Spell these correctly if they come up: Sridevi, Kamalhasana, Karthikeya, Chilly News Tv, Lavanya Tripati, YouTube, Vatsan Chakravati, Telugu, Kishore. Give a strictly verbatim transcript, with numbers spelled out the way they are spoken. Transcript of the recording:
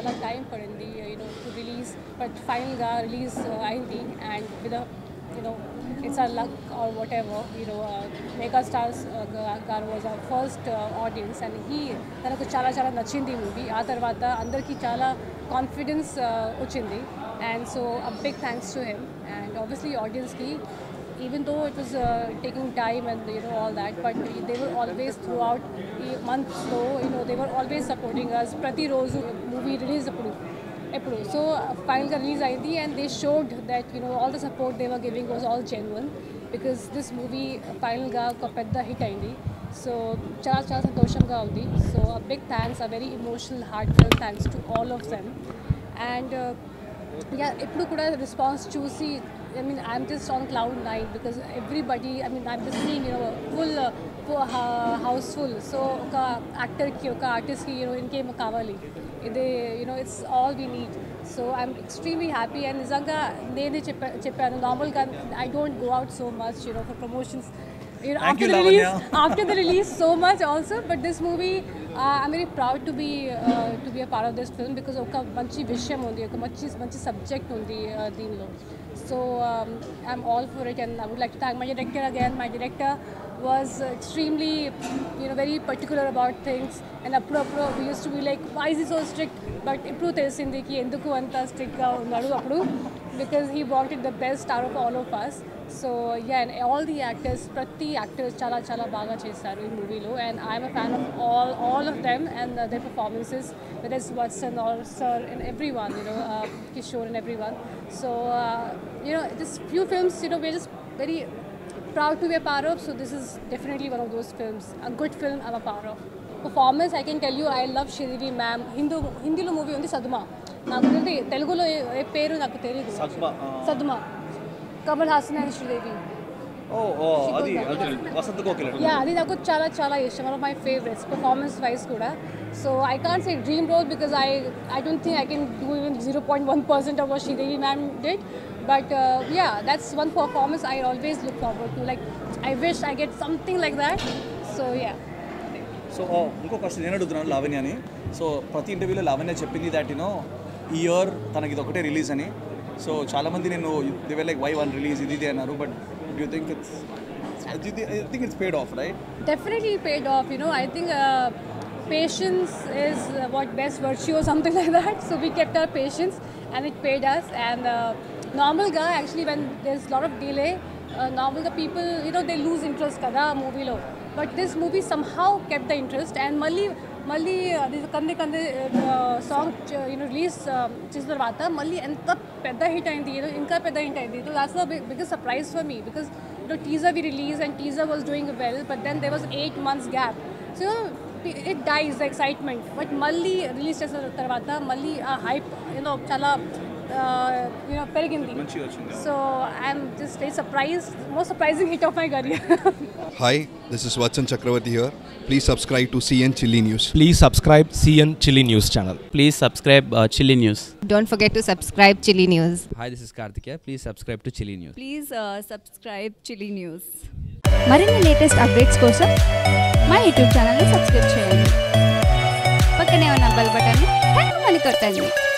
chaala time padindi, you know, to release, but final ga release aindi, and with a, you know, it's our luck or whatever, you know, uh, mega stars uh, gar was our first uh, audience, and he tanaku chaala chaala nachindi movie, aa tarvata andarki chaala confidence ochindi, and so a big thanks to him, and obviously audience ki, even though it was uh, taking time and, you know, all that, but they were always throughout months, so, you know, they were always supporting us. Prati roju movie release appudu appudu so final release aindi, and they showed that, you know, all the support they were giving was all genuine, because this movie final ga oka pedda hit aindi, so chala chala santoshanga undi. So a big thanks, a very emotional, heartfelt thanks to all of them, and uh, yeah, ippudu kuda response chusi, I mean, I'm just on cloud nine, because everybody, I mean, I'm just seeing, you know, full uh, full uh, house full. So, oka actor ki, oka artist ki, you know, inke makavali. They, you know, it's all we need. So, I'm extremely happy, and nizanga nene cheppanu. Normal ga, I don't go out so much, you know, for promotions. You know, after you, the Lavanya. release, after the release, so much also. But this movie, uh, I'm very proud to be uh, to be a part of this film, because oka manchi vishayam undi, oka manchi manchi subject undi deenlo. So um, I'm all for it, and I would like to thank my director again. My director was extremely, you know, very particular about things, and appro appro we used to be like, why is he so strict? But appro telisindi ki enduku anta strict ga unnadu appro, because he wanted the best out of all of us. So yeah, and all the actors, prati actors chala chala baga chesaru ee movie lo, and I'm a fan of all all of them and uh, their performances, whether it's Vatsan or sir and everyone, you know, uh, Kishore and everyone. So uh, you know, just few films, you know, we're just very proud to be a part of, so this is definitely one of those films, a good film I'm a part of. Performance, I can tell you, I love Sridevi ma'am. Hindu Hindi lo movie undi Sadma, naaku telindi, Telugu lo e peru naaku teliyadu. Sadma Sadma Kamalhasana and Sridevi. Oh, oh, adi adi Vasanta Kokila. Yeah, adi naaku chala chala ishtam, one of my favorites performance wise kuda. So I can't say dream role, because I I don't think I can do even zero point one percent of what Sridevi ma'am did. But uh, yeah, that's one performance I always look forward to. Like, I wish I get something like that. So yeah. So, oh, I have a question. I have a question. Lavanya ni. So, prati interview lo Lavanya cheppindi that, you know, ee year thanaki dokate release ani. So, chaala mandi nenu, they were like, why one release idi annaru, but do you think it's do you th I think it's paid off, right? Definitely paid off. You know, I think uh, patience is uh, what best virtue or something like that. So we kept our patience, and it paid us. And uh, normal ga, actually, when there's a lot of delay, uh, normal ga people, you know, they lose interest kada movie lo, but this movie somehow kept the interest, and malli malli uh, this kande kande uh, song, you know, release chis tarvata malli enta pedda hit ayindi, you know, inka pedda hit ayindi. So that's the biggest surprise for me, because, you know, teaser we released, and teaser was doing well, but then there was eight months gap, so, you know, it dies the excitement. But malli release chis tarvata malli a hype, you know, chala Uh, you know, perigindi. So I'm just very surprised, most surprising hit of my career. Hi, this is Vatsan Chakravati here. Please subscribe to C N Chilly News. Please subscribe C N Chilly News channel. Please subscribe uh, Chilly News. Don't forget to subscribe Chilly News. Hi, this is Karthikeya. Please subscribe to Chilly News. Please uh, subscribe Chilly News. Marini latest updates kosam my YouTube channel ni subscribe cheyandi. Pakkane unna bell button ni thank you mani kottandi.